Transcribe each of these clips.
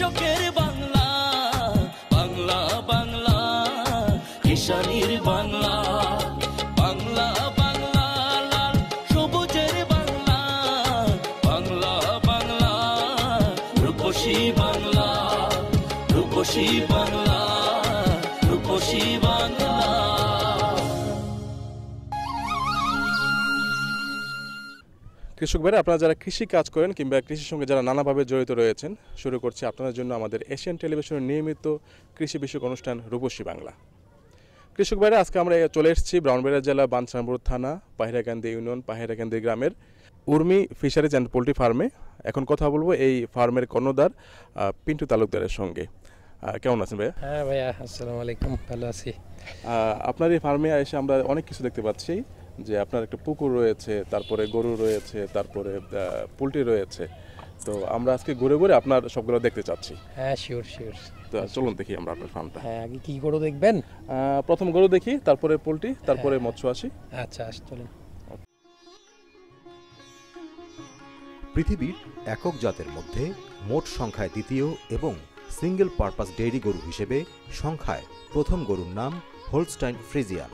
কৃষকের বাংলা বাংলা বাংলা কিষানির বাংলা বাংলা বাংলা লাল সবুজের বাংলা বাংলা বাংলা রূপসী বাংলা রূপসী বাংলা কৃষক ভাইরা আপনারা যারা কৃষি কাজ করেন কিংবা কৃষির সঙ্গে যারা নানাভাবে জড়িত রয়েছেন শুরু করছি আপনাদের জন্য আমাদের এশিয়ান টেলিভিশনের নিয়মিত কৃষি বিষয়ক অনুষ্ঠান রূপসী বাংলা। কৃষক ভাইরা আজকে আমরা চলে এসেছি ব্রাহ্মণবাড়িয়া জেলা বাঞ্ছারামপুর থানা পাহিরাকান্দি ইউনিয়ন পাহিরাকান্দি গ্রামের উর্মি ফিশারিজ অ্যান্ড পোল্ট্রি ফার্মে। এখন কথা বলবো এই ফার্মের কর্ণধার পিন্টু তালুকদারের সঙ্গে। কেমন আছেন ভাইয়া? হ্যাঁ ভাইয়া আসসালামু আলাইকুম, ভালো আছি। আপনার এই ফার্মে এসে আমরা অনেক কিছু দেখতে পাচ্ছি যে আপনার একটা পুকুর রয়েছে, তারপরে গরু রয়েছে, তারপরে পোলট্রি রয়েছে, তো আমরা আজকে ঘুরে ঘুরে আপনার সবগুলো দেখতে চাচ্ছি। হ্যাঁ শিওর শিওর, তো চলুন দেখি আমরা আপনার ফার্মটা। হ্যাঁ আগে কি গরু দেখবেন? প্রথম গরু দেখি, তারপরে পোলট্রি, তারপরে মৎস্য আসি। আচ্ছা চলুন। পৃথিবীর একক জাতের মধ্যে মোট সংখ্যায় দ্বিতীয় এবং সিঙ্গেল পারপাস ডেইরি গরু হিসেবে সংখ্যায় প্রথম গরুর নাম হোলস্টাইন ফ্রিজিয়ান।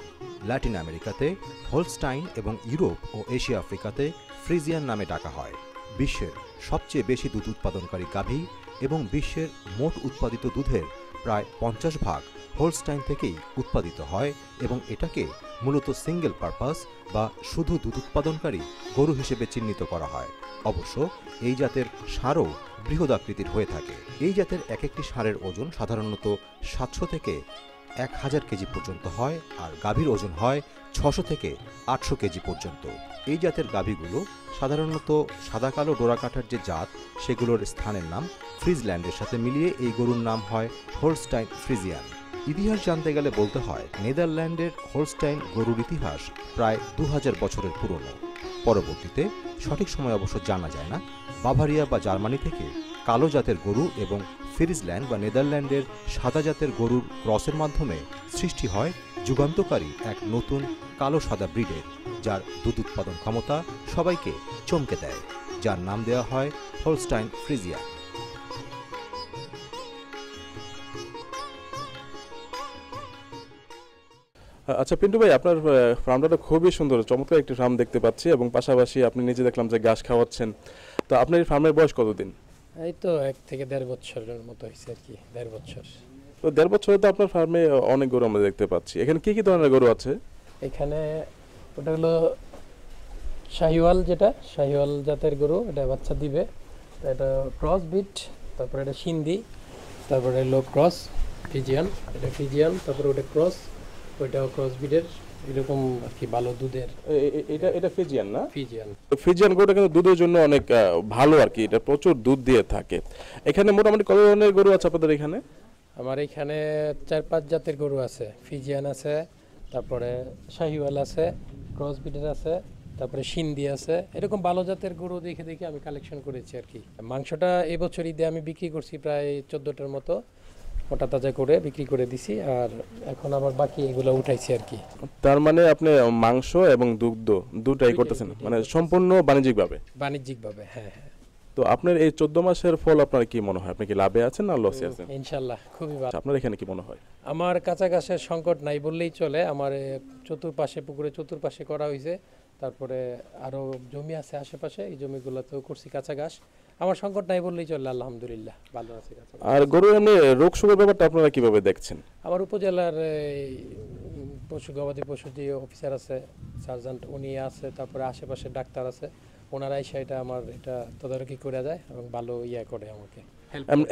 ল্যাটিন আমেরিকাতে হোলস্টাইন এবং ইউরোপ ও এশিয়া আফ্রিকাতে ফ্রিজিয়ান নামে ডাকা হয়। বিশ্বের সবচেয়ে বেশি দুধ উৎপাদনকারী গাভী এবং বিশ্বের মোট উৎপাদিত দুধের প্রায় 50% হোলস্টাইন থেকেই উৎপাদিত হয় এবং এটাকে মূলত সিঙ্গেল পারপাস বা শুধু দুধ উৎপাদনকারী গরু হিসেবে চিহ্নিত করা হয়। অবশ্য এই জাতের ষাঁড়ও বৃহদাকৃতির হয়ে থাকে। এই জাতের এক একটি ষাঁড়ের ওজন সাধারণত 700 থেকে 1000 কেজি পর্যন্ত হয় আর গাভীর ওজন হয় 600 থেকে 800 কেজি পর্যন্ত। এই জাতের গাভীগুলো সাধারণত সাদা কালো ডোরাকাটার যে জাত সেগুলোর স্থানের নাম ফ্রিজল্যান্ডের সাথে মিলিয়ে এই গরুর নাম হয় হোলস্টাইন ফ্রিজিয়ান। ইতিহাস জানতে গেলে বলতে হয় নেদারল্যান্ডের হোলস্টাইন গরুর ইতিহাস প্রায় 2000 বছরের পুরনো। পরবর্তীতে সঠিক সময় অবশ্য জানা যায় না বাভারিয়া বা জার্মানি থেকে কালো জাতের গরু এবং ফ্রিজল্যান্ড বা নেদারল্যান্ডের সাদা জাতের গরুর ক্রসের মাধ্যমে সৃষ্টি হয় যুগান্তকারী এক নতুন কালো সাদা ব্রিডের, যার দুধ উৎপাদন ক্ষমতা সবাইকে চমকে দেয়, যার নাম দেওয়া হয় হোলস্টাইন ফ্রিজিয়ান। আচ্ছা পিন্টু ভাই, আপনার ফার্মটা খুবই সুন্দর, চমৎকার একটি ফার্ম দেখতে পাচ্ছি এবং পাশাপাশি আপনি নিজে দেখলাম যে ঘাস খাওয়াচ্ছেন। তো আপনার এই ফার্মের বয়স কতদিন? এই তো 1 থেকে 1.5 বছরের মতো হয়েছে আর কি, 1.5 বছর। তো 1.5 বছরে তো আপনার ফার্মে অনেক গরু আমরা দেখতে পাচ্ছি। এখানে কি কি ধরনের গরু আছে? এখানে ওটা হলো শাহিওয়াল, যেটা শাহিওয়াল জাতের গরু, এটা বাচ্চা দিবে, এটা ক্রস বিট, তারপরে এটা সিন্ধি, তারপরে লো ক্রস ফিজিয়ান, এটা ফিজিয়ান, তারপরে ওটা ক্রস, ওইটাও ক্রস বিটের, এরকম আর কি ভালো দুধের। এটা এটা ফিজিয়ান না? ফিজিয়ান। তো ফিজিয়ান গরুটা কিন্তু দুধের জন্য অনেক ভালো আর কি, এটা প্রচুর দুধ দিয়ে থাকে। এখানে মোটামুটি কত ধরনের গরু আছে আপনাদের এখানে? আমার এখানে 4-5 জাতের গরু আছে। ফিজিয়ান আছে, তারপরে শাহিওয়াল আছে, ক্রস বিটের আছে, তারপরে সিন্ধি আছে। এরকম ভালো জাতের গরু দেখে দেখে আমি কালেকশন করেছি আর কি। মাংসটা এবছর ঈদে আমি বিক্রি করছি প্রায় 14টার মতো, ওটা তাজা করে বিক্রি করে দিছি, আর এখন আবার বাকি এগুলো উঠাইছি আর কি। তার মানে আপনি মাংস এবং দুগ্ধ দুটাই করতেছেন, মানে সম্পূর্ণ বাণিজ্যিকভাবে? বাণিজ্যিকভাবে, হ্যাঁ। তো আপনার এই 14 মাসের ফল আপনার কি মনে হয়, আপনি কি লাভে আছেন না লসে আছেন? ইনশাআল্লাহ খুবই ভালো। আপনার এখানে কি মনে হয়? আমার কাঁচা ঘাসের সংকট নাই বললেই চলে। আমার চতুর্পাশে পুকুরে চতুর্পাশে করা হয়েছে, তারপরে আরো জমি আছে আশেপাশে, এই জমিগুলোতেও করছি কাঁচা ঘাস। আমার সংকট নাই বললেই চলে, আলহামদুলিল্লাহ ভালো আছে। আর গরু এমনি রোগ সুগের ব্যাপারটা আপনারা কিভাবে দেখছেন? আমার উপজেলার পশু গবাদি পশু যে অফিসার আছে, সার্জেন্ট উনি আছে, তারপরে আশেপাশে ডাক্তার আছে, ওনারাই সেটা আমার এটা তদারকি করে যায় এবং ভালো ইয়া করে আমাকে।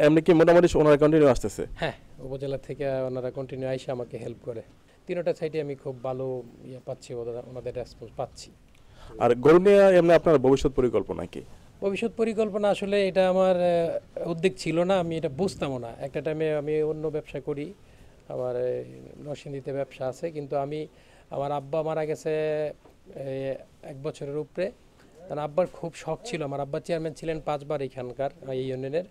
এমনি কি মোটামুটি ওনারা কন্টিনিউ আসতেছে? হ্যাঁ উপজেলা থেকে ওনারা কন্টিনিউ আইসে আমাকে হেল্প করে। 3টা সাইটে আমি খুব ভালো ইয়ে পাচ্ছি, ওনাদের রেসপন্স পাচ্ছি। আর গরু নিয়ে এমনি আপনার ভবিষ্যৎ পরিকল্পনা কি? ভবিষ্যৎ পরিকল্পনা আসলে এটা আমার উদ্যোগ ছিল না, আমি এটা বুঝতামও না। একটা টাইমে আমি অন্য ব্যবসা করি, আমার নরসিংদীতে ব্যবসা আছে, কিন্তু আমি আমার আব্বা মারা গেছে 1 বছরের উপরে। তার আব্বার খুব শখ ছিল, আমার আব্বা চেয়ারম্যান ছিলেন 5বার এখানকার এই ইউনিয়নের।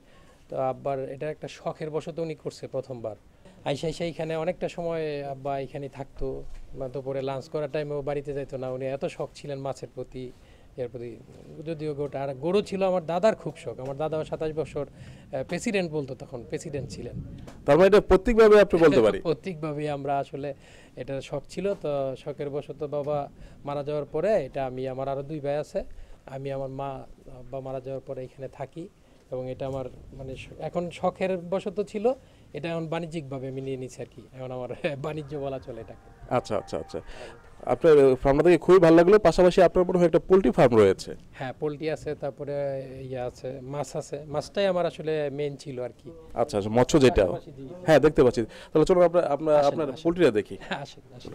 তো আব্বার এটা একটা শখের বশত উনি করছে প্রথমবার। আইসা আইসা এখানে অনেকটা সময় আব্বা এখানে থাকতো, দুপুরে লাঞ্চ করার টাইমেও বাড়িতে যাইতো না। উনি এত শখ ছিলেন মাছের প্রতি, যদিও গোটা আর গরু ছিল আমার দাদার খুব শখ আমার দাদা 27 বছর প্রেসিডেন্ট বলতো তখন প্রেসিডেন্ট ছিলেন তার মানে এটা প্রত্যেকভাবে আপনি বলতে পারি প্রত্যেকভাবে আমরা আসলে এটার শখ ছিল তো শখের বশত বাবা মারা যাওয়ার পরে এটা আমি আমার আরো দুই ভাই আছে আমি আমার মা বাবা মারা যাওয়ার পরে এখানে থাকি এবং এটা আমার মানে এখন শখের বশত ছিল এটা এখন বাণিজ্যিকভাবে আমি নিয়ে নিছি আর কি এখন আমার বাণিজ্য বলা চলে এটাকে আচ্ছা আচ্ছা আচ্ছা আপনার ফার্মটাকে খুবই ভালো লাগলো পাশাপাশি আপনার বড় একটা পোল্ট্রি ফার্ম রয়েছে হ্যাঁ পোল্ট্রি আছে তারপরে ইয়া আছে মাছটাই আমার আসলে মেইন ছিল আর কি আচ্ছা মৎস্য যেটা হ্যাঁ দেখতে পাচ্ছি তাহলে চলুন আমরা আপনার পোল্ট্রিটা দেখি আসেন আসেন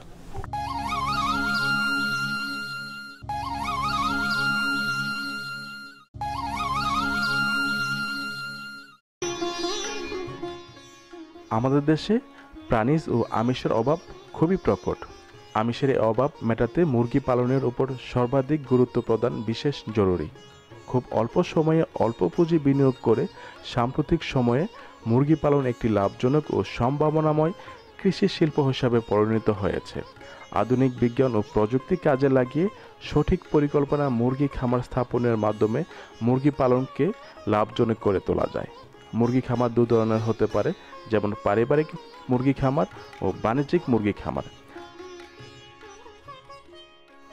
আমাদের দেশে প্রাণীজ ও আমিষের অভাব খুবই প্রকট আমিষের অভাব মেটাতে মুরগি পালনের উপর সর্বাধিক গুরুত্ব প্রদান বিশেষ জরুরি খুব অল্প সময়ে অল্প পুঁজি বিনিয়োগ করে সাম্প্রতিক সময়ে মুরগি পালন একটি লাভজনক ও সম্ভাবনাময় কৃষি শিল্প হিসেবে পরিণত হয়েছে আধুনিক বিজ্ঞান ও প্রযুক্তি কাজে লাগিয়ে সঠিক পরিকল্পনা মুরগি খামার স্থাপনের মাধ্যমে মুরগি পালনকে লাভজনক করে তোলা যায় মুরগি খামার দুই ধরনের হতে পারে যেমন পারিবারিক মুরগি খামার ও বাণিজ্যিক মুরগি খামার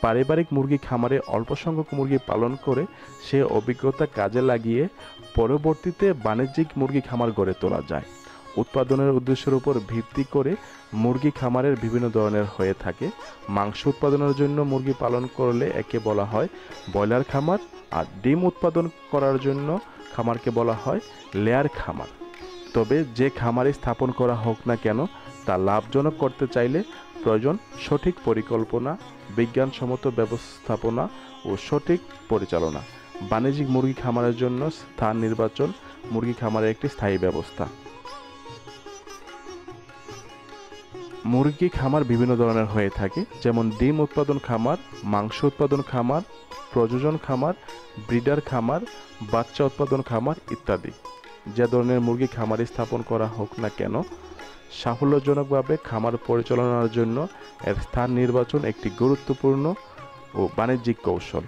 পারিবারিক মুরগি খামারে অল্প সংখ্যক মুরগি পালন করে সে অভিজ্ঞতা কাজে লাগিয়ে পরবর্তীতে বাণিজ্যিক মুরগি খামার গড়ে তোলা যায় উৎপাদনের উদ্দেশ্যের উপর ভিত্তি করে মুরগি খামারের বিভিন্ন ধরনের হয়ে থাকে মাংস উৎপাদনের জন্য মুরগি পালন করলে একে বলা হয় ব্রয়লার খামার আর ডিম উৎপাদন করার জন্য খামারকে বলা হয় লেয়ার খামার তবে যে খামারে স্থাপন করা হোক না কেন তা লাভজনক করতে চাইলে প্রয়োজন সঠিক পরিকল্পনা বিজ্ঞানসম্মত ব্যবস্থাপনা ও সঠিক পরিচালনা বাণিজ্যিক মুরগি খামারের জন্য স্থান নির্বাচন মুরগি খামারের একটি স্থায়ী ব্যবস্থা মুরগি খামার বিভিন্ন ধরনের হয়ে থাকে যেমন ডিম উৎপাদন খামার মাংস উৎপাদন খামার প্রজনন খামার ব্রিডার খামার বাচ্চা উৎপাদন খামার ইত্যাদি যে ধরনের মুরগি খামারে স্থাপন করা হোক না কেন সাফল্যজনকভাবে খামার পরিচালনার জন্য এর স্থান নির্বাচন একটি গুরুত্বপূর্ণ ও বাণিজ্যিক কৌশল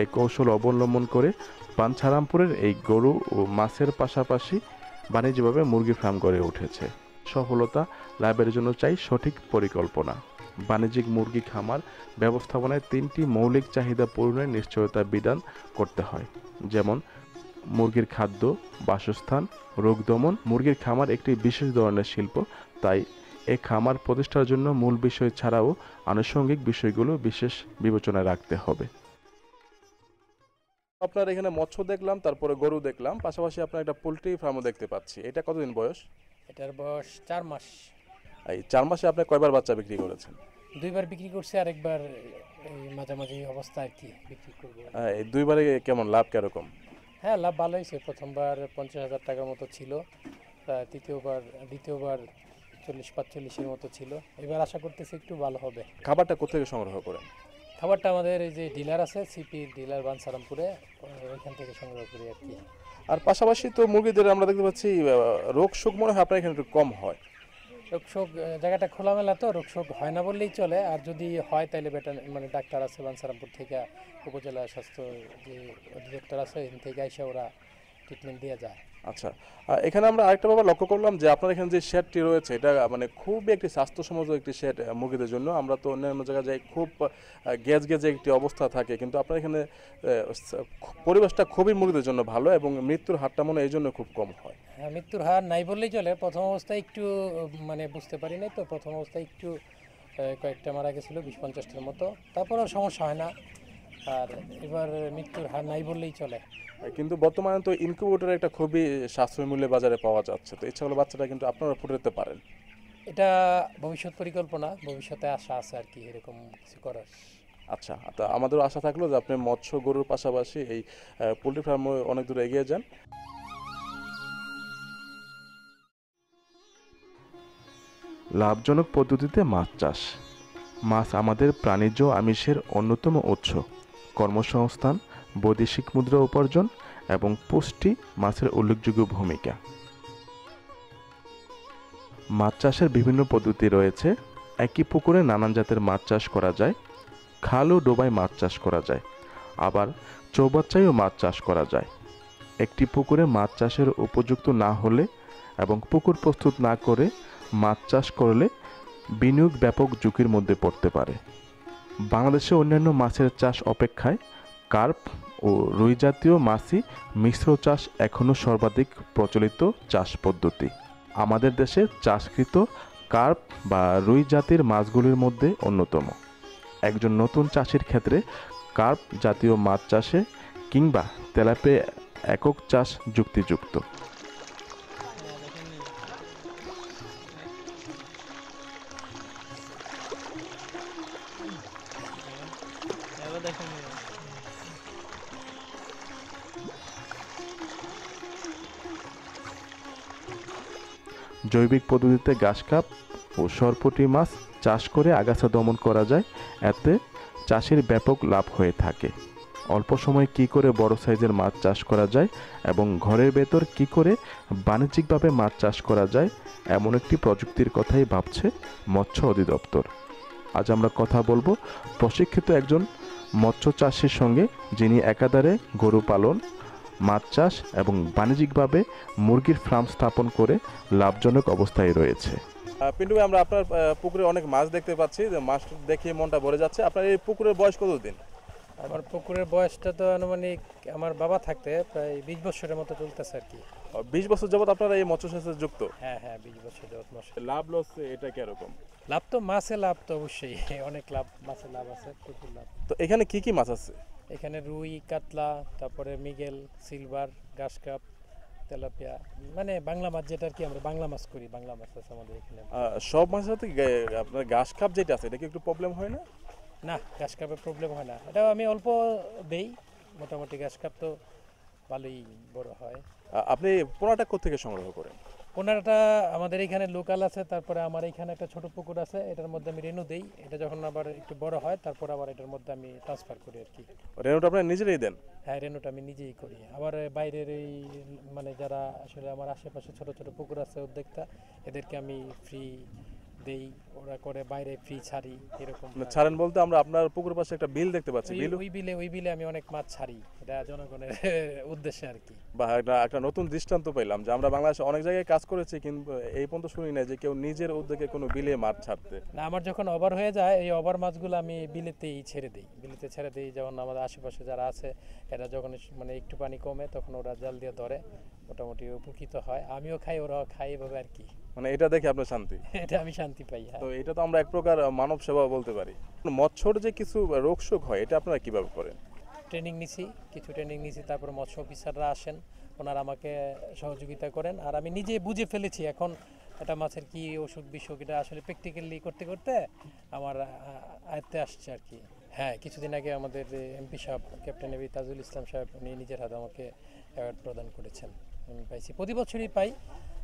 এই কৌশল অবলম্বন করে পাঞ্ছারামপুরের এই গরু ও মাছের পাশাপাশি বাণিজ্যিকভাবে মুরগি ফার্ম গড়ে উঠেছে সফলতা লাভের জন্য চাই সঠিক পরিকল্পনা বাণিজ্যিক মুরগি খামার ব্যবস্থাপনায় তিনটি মৌলিক চাহিদা পূরণের নিশ্চয়তা বিধান করতে হয় যেমন মুরগির খাদ্য বাসস্থান রোগ দমন মুরগির খামার একটি বিশেষ ধরনের শিল্প তাই এই খামার প্রতিষ্ঠার জন্য মূল বিষয় ছাড়াও আনুষঙ্গিক বিষয়গুলো বিশেষ বিবেচনায় রাখতে হবে আপনার এখানে মৎস্য দেখলাম তারপরে গরু দেখলাম পাশাপাশি আপনার একটা পোল্ট্রি ফার্মও দেখতে পাচ্ছি এটা কতদিন বয়স এটার বয়স 4 মাস এই 4 মাসে আপনি কয়বার বাচ্চা বিক্রি করেছেন দুইবার বিক্রি করছি আর একবার মাঝামাঝি অবস্থায় কি বিক্রি করব এই দুইবারে কেমন লাভ কিরকম হ্যাঁ লাভ ভালো হয়েছে প্রথমবার 50,000 টাকার মতো ছিল তৃতীয়বার দ্বিতীয়বার 40-45 এর মতো ছিল এবার আশা করতেছি একটু ভালো হবে খাবারটা কোথা থেকে সংগ্রহ করেন খাবারটা আমাদের এই যে ডিলার আছে সিপি ডিলার বানসারামপুরে ওইখান থেকে সংগ্রহ করি আর কি আর পাশাপাশি তো মুরগিদের আমরা দেখতে পাচ্ছি রোগ শোক মনে হয় আপনার এখানে একটু কম হয় রোগ শোক জায়গাটা খোলামেলা তো রোগ শোক হয় না বললেই চলে আর যদি হয় তাহলে বেটার মানে ডাক্তার আছে বানসারামপুর থেকে উপজেলা স্বাস্থ্য যে অধিদপ্তর আছে এখান থেকে আইসা ওরা ট্রিটমেন্ট দেওয়া যায় আচ্ছা এখানে আমরা আরেকটা ব্যাপার লক্ষ্য করলাম যে আপনার এখানে যে শেডটি রয়েছে এটা মানে খুব একটি স্বাস্থ্যসম্মত একটি শেড মুরগিদের জন্য আমরা তো অন্যান্য জায়গায় যাই খুব গ্যাস গ্যাসে একটি অবস্থা থাকে কিন্তু আপনার এখানে পরিবেশটা খুবই মুরগিদের জন্য ভালো এবং মৃত্যুর হারটা মনে এই জন্য খুব কম হয় হ্যাঁ মৃত্যুর হার নাই বললেই চলে প্রথম অবস্থায় একটু মানে বুঝতে পারি নাই তো প্রথম অবস্থায় একটু কয়েকটা মারা গেছিলো 20-50টার মতো তারপর আর সমস্যা হয় না আর এবার মৃত্যুর হার নাই বললেই চলে কিন্তু বর্তমানে তো ইনকিউবেটর একটা খুবই সাশ্রয়ী মূল্যে বাজারে পাওয়া যাচ্ছে তো ইচ্ছা হলে বাচ্চাটা কিন্তু আপনারা ফুটাতে পারেন এটা ভবিষ্যৎ পরিকল্পনা ভবিষ্যতে আশা আছে আর কি এরকম কিছু করার আচ্ছা তো আমাদের আশা থাকলো যে আপনি মৎস্য গরুর পাশাপাশি এই পোল্ট্রি ফার্মে অনেক দূর এগিয়ে যান লাভজনক পদ্ধতিতে মাছ চাষ মাছ আমাদের প্রাণীজ আমিষের অন্যতম উৎস কর্মসংস্থান বৈদেশিক মুদ্রা উপার্জন এবং পুষ্টি মাছের উল্লেখযোগ্য ভূমিকা মাছ চাষের বিভিন্ন পদ্ধতি রয়েছে একই পুকুরে নানান জাতের মাছ চাষ করা যায় খাল ও ডোবায় মাছ চাষ করা যায় আবার চৌবাচ্চায়ও মাছ চাষ করা যায়। একটি পুকুরে মাছ চাষের উপযুক্ত না হলে এবং পুকুর প্রস্তুত না করে মাছ চাষ করলে বিনিয়োগ ব্যাপক ঝুঁকির মধ্যে পড়তে পারে। বাংলাদেশে অন্যান্য মাছের চাষ অপেক্ষায় কার্প ও রুই জাতীয় মাছই মিশ্র চাষ এখনও সর্বাধিক প্রচলিত চাষ পদ্ধতি। আমাদের দেশে চাষকৃত কার্প বা রুই জাতির মাছগুলির মধ্যে অন্যতম। একজন নতুন চাষির ক্ষেত্রে কার্প জাতীয় মাছ চাষে কিংবা তেলাপিয়া একক চাষ যুক্তিযুক্ত। জৈবিক পদ্ধতিতে ঘাস কাপ ও সরপুঁটি মাছ চাষ করে আগাছা দমন করা যায়, এতে চাষের ব্যাপক লাভ হয়ে থাকে। অল্প সময়ে কী করে বড় সাইজের মাছ চাষ করা যায় এবং ঘরের ভেতর কী করে বাণিজ্যিকভাবে মাছ চাষ করা যায়, এমন একটি প্রযুক্তির কথাই ভাবছে মৎস্য অধিদপ্তর। আজ আমরা কথা বলবো প্রশিক্ষিত একজন মৎস্য চাষীর সঙ্গে, যিনি একাধারে গরু পালন, মাছ চাষ এবং বাণিজ্যিকভাবে মুরগির ফার্ম স্থাপন করে লাভজনক অবস্থায় রয়েছে। পিন্টু ভাই, আমরা আপনার পুকুরে অনেক মাছ দেখতে পাচ্ছি, যে মাছ দেখে মনটা ভরে যাচ্ছে। আপনার এই পুকুরের বয়স কতদিন? আমার পুকুরের বয়সটা তো আনুমানিক আমার বাবা থাকতে প্রায় 20 বছরের মতো চলতেছে আর কি। 20 বছর যাবত আপনারা এই মৎস্য চাষে যুক্ত? হ্যাঁ হ্যাঁ, 20 বছর যাবত। লাভ লস এটা কিরকম? লাভ তো মাছে লাভ তো অবশ্যই অনেক লাভ, মাছে লাভ আছে, প্রচুর লাভ। তো এখানে কি কি মাছ আছে? এখানে রুই, কাতলা, তারপরে মিগেল, সিলভার, ঘাস কাপ, তেলাপিয়া, মানে বাংলা মাছ যেটা আর কি আমরা বাংলা মাছ করি, বাংলা মাছ আছে আমাদের এখানে। সব মাছের সাথে আপনার ঘাস কাপ যেটা আছে, এটা কি একটু প্রবলেম হয় না? না, ঘাস কাপের প্রবলেম হয় না, এটাও আমি অল্প দেই মোটামুটি। ঘাস কাপ তো ভালোই বড় হয়। আপনি পোনাটা কোথেকে সংগ্রহ করেন? পোনাটা আমাদের এখানে লোকাল আছে, তারপরে আমার এখানে একটা ছোট পুকুর আছে, এটার মধ্যে আমি রেনু দেই। এটা যখন আবার একটু বড় হয় তারপর আবার এটার মধ্যে আমি ট্রান্সফার করি আর কি। রেনুটা আপনি নিজেই দেন? হ্যাঁ, রেনুটা আমি নিজেই করি। আবার বাইরের এই মানে যারা আসলে আমার আশেপাশে ছোট ছোট পুকুর আছে উদ্যোক্তা, এদেরকে আমি ফ্রি দেই, ওরা করে বাইরে ফ্রি ছাড়ি। এরকম ছাড়েন বলতে আমরা আপনার পুকুর পাশে একটা বিল দেখতে পাচ্ছি, ওই বিলে আমি অনেক মাছ ছাড়ি, এটা জনগণের উদ্দেশ্যে আর কি। বা একটা নতুন দৃষ্টান্ত পেলাম যে আমরা বাংলাদেশে অনেক জায়গায় কাজ করেছি, কিন্তু এই পর্যন্ত শুনি না যে কেউ নিজের উদ্যোগে কোনো বিলে মাছ ছাড়তে। না, আমার যখন ওভার হয়ে যায় এই ওভার মাছগুলো আমি বিলেতেই ছেড়ে দিই। যখন আমাদের আশেপাশে যারা আছে, এরা যখন মানে একটু পানি কমে তখন ওরা জাল দিয়ে ধরে, মোটামুটি উপকৃত হয়, আমিও খাই, ওরাও খাই, এভাবে আর কি। মানে এটা দেখে আপনার শান্তি? এটা আমি শান্তি পাই। তো এটা তো আমরা এক প্রকার মানব সেবা বলতে পারি। মৎস্যর যে কিছু রোগশোক হয়, এটা আপনারা কিভাবে করেন? ট্রেনিং নিছি, তারপর মৎস্য অফিসাররা আসেন, ওনারা আমাকে সহযোগিতা করেন, আর আমি নিজে বুঝে ফেলেছি এখন এটা মাছের কি অসুখ বিসুখ, এটা আসলে প্র্যাকটিক্যালি করতে করতে আমার আয়ত্তে আসছে আর কি। হ্যাঁ, কিছুদিন আগে আমাদের এমপি সাহেব ক্যাপ্টেন এবি তাজুল ইসলাম সাহেব, উনি নিজের হাতে আমাকে অ্যাওয়ার্ড প্রদান করেছেন, আমি পাইছি। প্রতি বছরই পাই,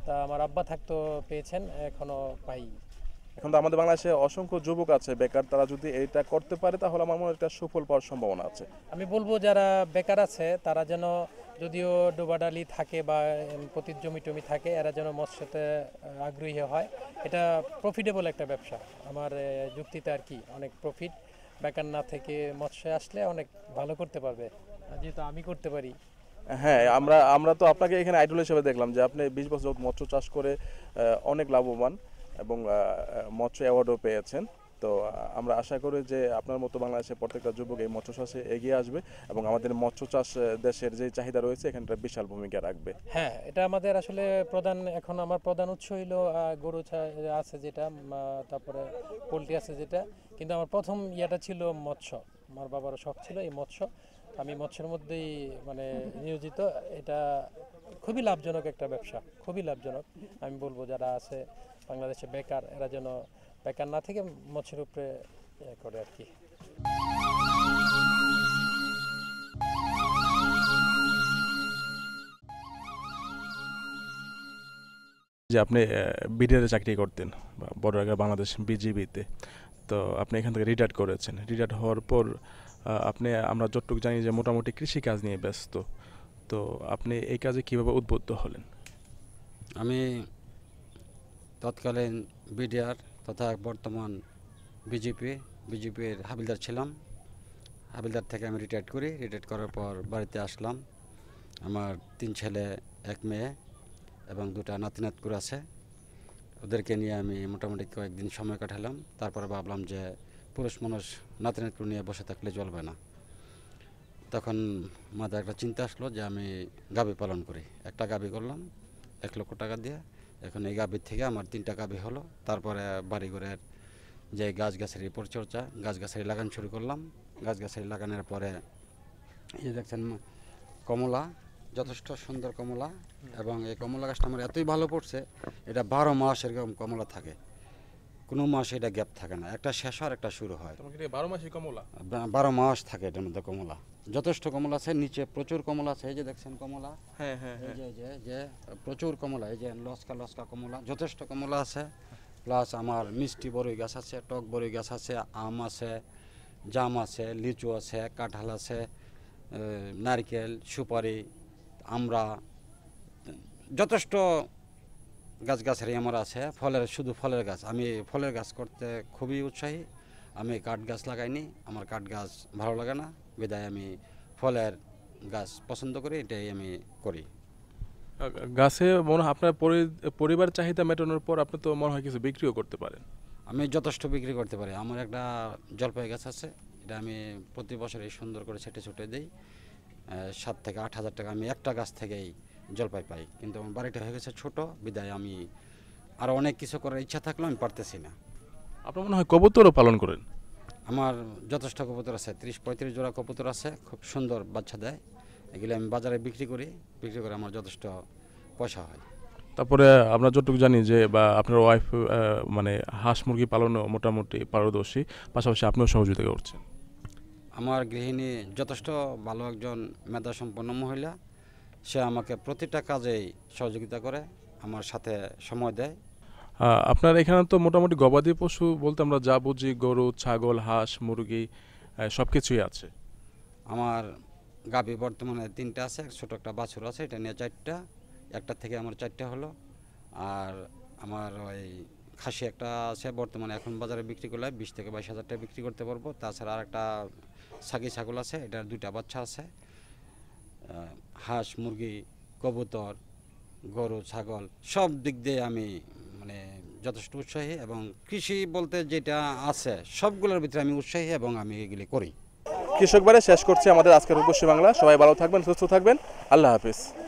তা আমার আব্বা থাকতো পেয়েছেন, এখনও পাই। এখন তো আমাদের বাংলাদেশে অসংখ্য যুবক আছে বেকার, তারা যদি এটা করতে পারে তাহলে আমার মনে হয় একটা সুফল পাওয়ার সম্ভাবনা আছে। আমি বলবো যারা বেকার আছে তারা যেন, যদিও ডোবাডালি থাকে বা পতিত জমি থাকে, এরা যেন মৎস্যতে আগ্রহী হয়। এটা প্রফিটেবল একটা ব্যবসা, আমার যুক্তিতে আর কি। অনেক প্রফিট, বেকার না থেকে মৎস্যে আসলে অনেক ভালো করতে পারবে, যেহেতু আমি করতে পারি। হ্যাঁ, আমরা তো আপনাকে এখানে আইডল হিসেবে দেখলাম যে আপনি 20 বছর মৎস্য চাষ করে অনেক লাভবান এবং মৎস্য অ্যাওয়ার্ডও পেয়েছেন। তো আমরা আশা করি যে আপনার মতো বাংলাদেশের প্রত্যেকটা যুবক এই মৎস্য চাষে এগিয়ে আসবে এবং আমাদের মৎস্য চাষ দেশের যে চাহিদা রয়েছে এখানটা বিশাল ভূমিকা রাখবে। হ্যাঁ, এটা আমাদের আসলে প্রধান, এখন আমার প্রধান উৎস হইল গরু আছে যেটা, তারপরে পোলট্রি আছে যেটা, কিন্তু আমার প্রথম ইয়েটা ছিল মৎস্য। আমার বাবারও শখ ছিল এই মৎস্য, আমি মৎস্যের মধ্যেই মানে নিয়োজিত। এটা খুবই লাভজনক একটা ব্যবসা, খুবই লাভজনক। আমি বলবো যারা আছে বাংলাদেশে বেকার, এরা যেন বেকার না থেকে মৎস্যের উপরে ইয়ে করে আর কি। যে আপনি বিডিআরে চাকরি করতেন বড় আগে বাংলাদেশ বিজিবিতে, তো আপনি এখান থেকে রিটায়ার করেছেন। রিটায়ার হওয়ার পর আপনি, আমরা যতটুকু জানি যে মোটামুটি কৃষিকাজ নিয়ে ব্যস্ত, তো আপনি এই কাজে কীভাবে উদ্বুদ্ধ হলেন? আমি তৎকালীন বিডিআর তথা বর্তমান বিজেপির হাবিলদার ছিলাম। আবিলদার থেকে আমি রিটায়ার করি রিটায়ার করার পর বাড়িতে আসলাম আমার তিন ছেলে এক মেয়ে এবং দুটো নাতি-নাতনি আছে ওদেরকে নিয়ে আমি মোটামুটি কয়েকদিন সময় কাটালাম তারপরে ভাবলাম যে পুরুষ মানুষ নাতি-নাতনি নিয়ে বসে থাকলে চলবে না তখন মাথায় একটা চিন্তা আসলো যে আমি গাবি পালন করি একটা গাবি করলাম 1 লক্ষ টাকা দিয়ে এখন এই গাবি থেকে আমার তিনটা গাবি হলো তারপরে বাড়ি ঘরের যে গাছগাছালি পরিচর্যা গাছগাছালি লাগান শুরু করলাম গাছগাছালি লাগানোর পরে এই যে দেখছেন কমলা যথেষ্ট সুন্দর কমলা এবং এই কমলা গাছটা আমার এতই ভালো পড়ছে এটা 12 মাস এরকম কমলা থাকে কোনো মাসে এটা গ্যাপ থাকে না একটা শেষ আর একটা শুরু হয় তোমাকে 12 মাসই কমলা 12 মাস থাকে এর মধ্যে কমলা যথেষ্ট কমলা আছে নিচে প্রচুর কমলা আছে এই যে দেখছেন কমলা হ্যাঁ হ্যাঁ এই যে যে প্রচুর কমলা এই যে লসকা কমলা যথেষ্ট কমলা আছে প্লাস আমার মিষ্টি বড়ই গাছ আছে টক বড়ই গাছ আছে আম আছে জাম আছে লিচু আছে কাঁঠাল আছে নারকেল সুপারি আমরা যথেষ্ট গাছগাছালি আমার আছে ফলের শুধু ফলের গাছ আমি ফলের গাছ করতে খুবই উৎসাহী আমি কাঠ গাছ লাগাইনি আমার কাঠ গাছ ভালো লাগে না বিদায় আমি ফলের গাছ পছন্দ করি এটাই আমি করি গাছে মনে আপনার পরিবার চাহিদা মেটানোর পর আপনি তো মনে হয় কিছু বিক্রিও করতে পারেন আমি যথেষ্ট বিক্রি করতে পারি আমার একটা জলপাই গাছ আছে এটা আমি প্রতি বছরই সুন্দর করে ছেটে ছুটে দেই 7 থেকে 8000 টাকা আমি একটা গাছ থেকেই জলপাই পাই কিন্তু আমার বাড়িটা হয়ে গেছে ছোট বিদায় আমি আর অনেক কিছু করার ইচ্ছা থাকলেও আমি পারতেছি না আপনি মনে হয় কবুতরও পালন করেন আমার যথেষ্ট কবুতর আছে 30 35 জোড়া কবুতর আছে খুব সুন্দর বাচ্চা দেয় এগুলো আমি বাজারে বিক্রি করে আমার যথেষ্ট পয়সা হয় তারপরে আমরা যতটুকু জানি যে বা আপনার ওয়াইফ মানে হাঁস মুরগি পালনে মোটামুটি পারদর্শী পাশাপাশি আপনিও সহযোগিতা করছেন আমার গৃহিণী যথেষ্ট ভালো একজন মেধাসম্পন্ন মহিলা সে আমাকে প্রতিটা কাজেই সহযোগিতা করে আমার সাথে সময় দেয় আপনার এখানে তো মোটামুটি গবাদি পশু বলতে আমরা যা বুঝি গরু ছাগল হাঁস মুরগি সবকিছুই আছে আমার গাবি বর্তমানে তিনটা আছে ছোট একটা বাছুর আছে এটা নিয়ে চারটা একটা থেকে আমার চারটা হলো আর আমার ওই খাসি একটা আছে বর্তমানে এখন বাজারে বিক্রি করলে 20 থেকে 22000 টাকা বিক্রি করতে পারবো তাছাড়া আরেকটা সাগি ছাগল আছে এটার দুইটা বাচ্চা আছে হাঁস মুরগি কবুতর গরু ছাগল সব দিক দিয়ে আমি মানে যথেষ্ট উৎসাহী এবং কৃষি বলতে যেটা আছে সবগুলোর ভিতরে আমি উৎসাহী এবং আমি এগুলি করি কৃষকবারে শেষ করছি আমাদের আজকের রূপসী বাংলা সবাই ভালো থাকবেন সুস্থ থাকবেন আল্লাহ হাফেজ